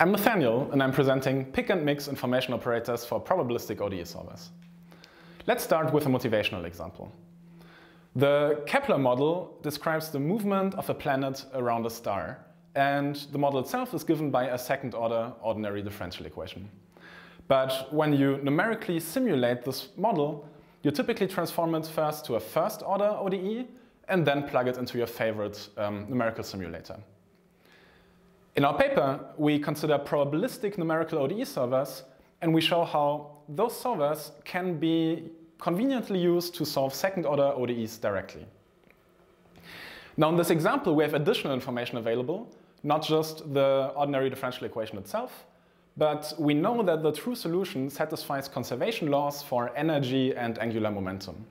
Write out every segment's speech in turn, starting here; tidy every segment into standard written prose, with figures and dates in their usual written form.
I'm Nathaniel and I'm presenting pick and mix information operators for probabilistic ODE solvers. Let's start with a motivational example. The Kepler model describes the movement of a planet around a star, and the model itself is given by a second-order ordinary differential equation. But when you numerically simulate this model, you typically transform it first to a first-order ODE and then plug it into your favorite numerical simulator. In our paper, we consider probabilistic numerical ODE solvers, and we show how those solvers can be conveniently used to solve second-order ODEs directly. Now, in this example, we have additional information available, not just the ordinary differential equation itself, but we know that the true solution satisfies conservation laws for energy and angular momentum.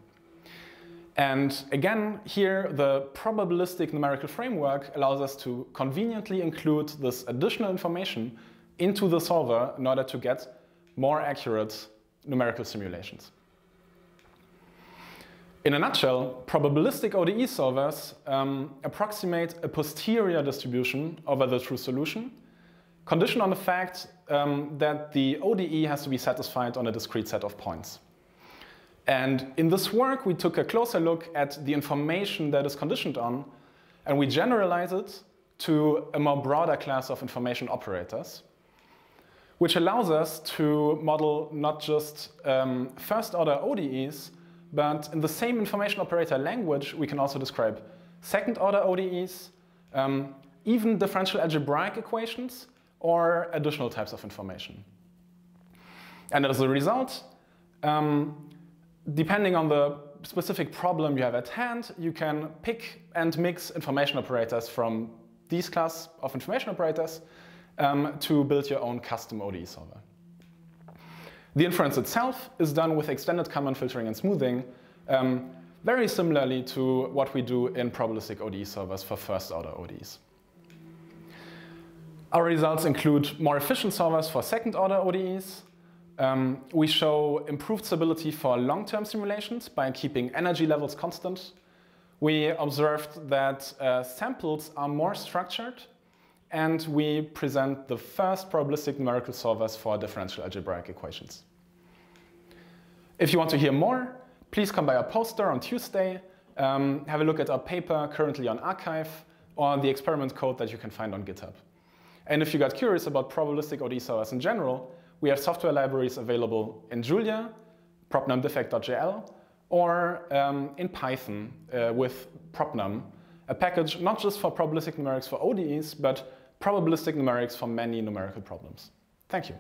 And again, here the probabilistic numerical framework allows us to conveniently include this additional information into the solver in order to get more accurate numerical simulations. In a nutshell, probabilistic ODE solvers approximate a posterior distribution over the true solution, conditioned on the fact that the ODE has to be satisfied on a discrete set of points. And in this work, we took a closer look at the information that is conditioned on, and we generalized it to a more broader class of information operators, which allows us to model not just first-order ODEs, but in the same information operator language, we can also describe second-order ODEs, even differential algebraic equations, or additional types of information. And as a result, depending on the specific problem you have at hand, you can pick and mix information operators from these class of information operators to build your own custom ODE solver. The inference itself is done with extended Kalman filtering and smoothing, very similarly to what we do in probabilistic ODE solvers for first-order ODEs. Our results include more efficient solvers for second-order ODEs. We show improved stability for long-term simulations by keeping energy levels constant. We observed that samples are more structured, and we present the first probabilistic numerical solvers for differential algebraic equations. If you want to hear more, please come by our poster on Tuesday, have a look at our paper currently on arXiv, or the experiment code that you can find on GitHub. And if you got curious about probabilistic ODE solvers in general, we have software libraries available in Julia, ProbNumDiffEq.jl, or in Python with ProbNum, a package not just for probabilistic numerics for ODEs, but probabilistic numerics for many numerical problems. Thank you.